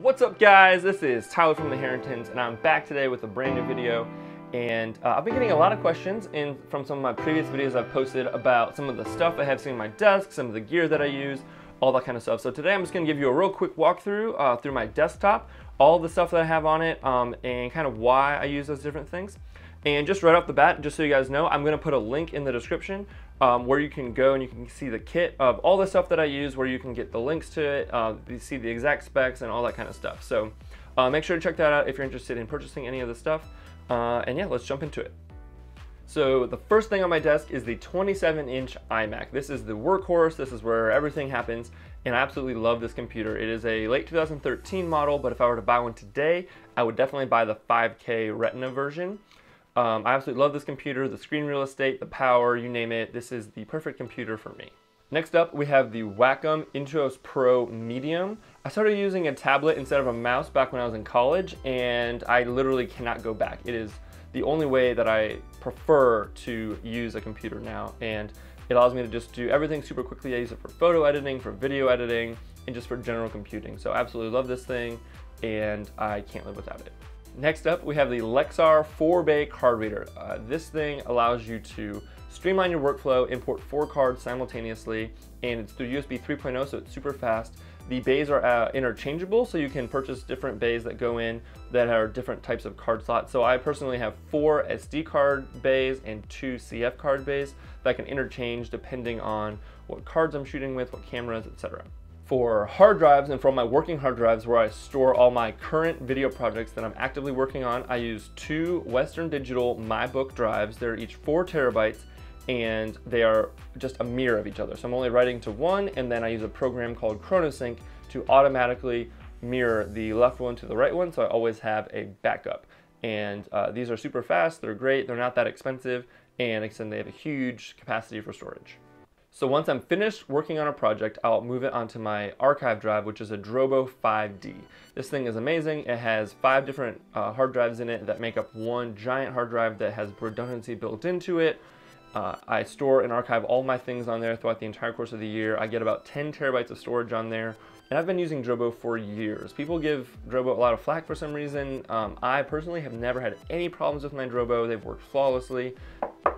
What's up, guys? This is Tyler from The Herrintons, and I'm back today with a brand new video. And I've been getting a lot of questions from some of my previous videos I've posted about some of the stuff I have seen on my desk, some of the gear that I use, all that kind of stuff. So today I'm just going to give you a real quick walkthrough through my desktop, all the stuff that I have on it, and kind of why I use those different things. And just right off the bat, just so you guys know, I'm going to put a link in the description where you can go and you can see the kit of all the stuff that I use, where you can get the links to it, you see the exact specs and all that kind of stuff. So make sure to check that out if you're interested in purchasing any of this stuff. And yeah, let's jump into it. So the first thing on my desk is the 27-inch iMac. This is the workhorse. This is where everything happens. And I absolutely love this computer. It is a late 2013 model, but if I were to buy one today, I would definitely buy the 5K Retina version. I absolutely love this computer, the screen real estate, the power, you name it. This is the perfect computer for me. Next up, we have the Wacom Intuos Pro Medium. I started using a tablet instead of a mouse back when I was in college, and I literally cannot go back. It is the only way that I prefer to use a computer now, and it allows me to just do everything super quickly. I use it for photo editing, for video editing, and just for general computing. So I absolutely love this thing, and I can't live without it. Next up, we have the Lexar 4-Bay Card Reader. This thing allows you to streamline your workflow, import 4 cards simultaneously, and it's through USB 3.0, so it's super fast. The bays are interchangeable, so you can purchase different bays that go in that are different types of card slots. So I personally have 4 SD card bays and 2 CF card bays that can interchange depending on what cards I'm shooting with, what cameras, etc. For hard drives and for my working hard drives where I store all my current video projects that I'm actively working on, I use 2 Western Digital MyBook drives. They're each 4 terabytes and they are just a mirror of each other. So I'm only writing to one, and then I use a program called ChronoSync to automatically mirror the left one to the right one, so I always have a backup. And these are super fast, they're great, they're not that expensive, and again, they have a huge capacity for storage. So once I'm finished working on a project, I'll move it onto my archive drive, which is a Drobo 5D. This thing is amazing. It has 5 different hard drives in it that make up one giant hard drive that has redundancy built into it. I store and archive all my things on there throughout the entire course of the year. I get about 10 terabytes of storage on there, and I've been using Drobo for years. People give Drobo a lot of flack for some reason. I personally have never had any problems with my Drobo. They've worked flawlessly.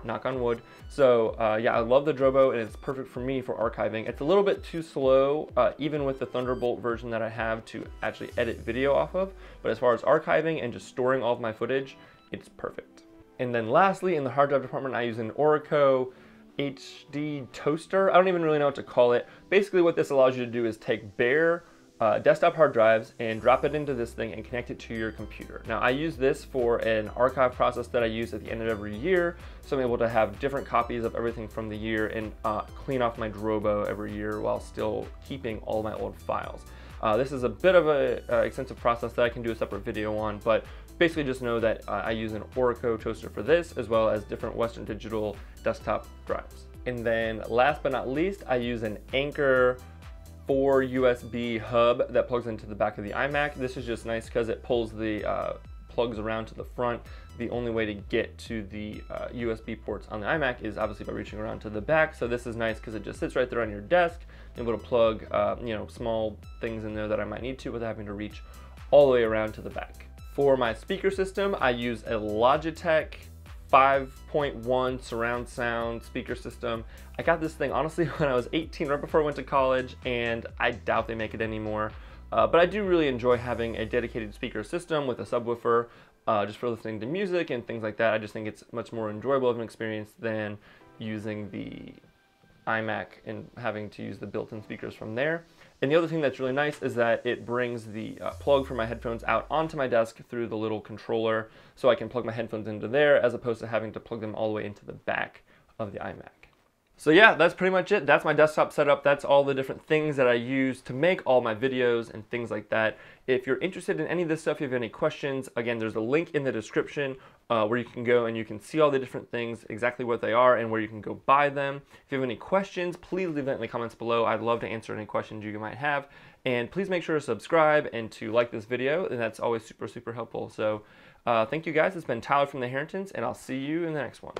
Knock on wood. So yeah, I love the Drobo and it's perfect for me for archiving. It's a little bit too slow, even with the Thunderbolt version that I have, to actually edit video off of. But as far as archiving and just storing all of my footage, it's perfect. And then lastly, in the hard drive department, I use an Orico HD toaster. I don't even really know what to call it. Basically what this allows you to do is take bare desktop hard drives and drop it into this thing and connect it to your computer. Now I use this for an archive process that I use at the end of every year, so I'm able to have different copies of everything from the year and clean off my Drobo every year while still keeping all my old files. This is a bit of an extensive process that I can do a separate video on, but basically just know that I use an Orico toaster for this, as well as different Western Digital desktop drives. And then last but not least, I use an Anker 4 USB hub that plugs into the back of the iMac. This is just nice because it pulls the plugs around to the front. The only way to get to the USB ports on the iMac is obviously by reaching around to the back. So this is nice because it just sits right there on your desk, able to plug you know, small things in there that I might need to without having to reach all the way around to the back. For my speaker system, I use a Logitech 5.1 surround sound speaker system. I got this thing honestly when I was 18, right before I went to college, and I doubt they make it anymore. But I do really enjoy having a dedicated speaker system with a subwoofer just for listening to music and things like that. I just think it's much more enjoyable of an experience than using the iMac and having to use the built-in speakers from there. And the other thing that's really nice is that it brings the plug for my headphones out onto my desk through the little controller, so I can plug my headphones into there as opposed to having to plug them all the way into the back of the iMac. So yeah, that's pretty much it. That's my desktop setup. That's all the different things that I use to make all my videos and things like that. If you're interested in any of this stuff, if you have any questions, again, there's a link in the description where you can go and you can see all the different things, exactly what they are and where you can go buy them. If you have any questions, please leave that in the comments below. I'd love to answer any questions you might have. And please make sure to subscribe and to like this video. And that's always super, super helpful. So thank you guys. It's been Tyler from The Herrintons, and I'll see you in the next one.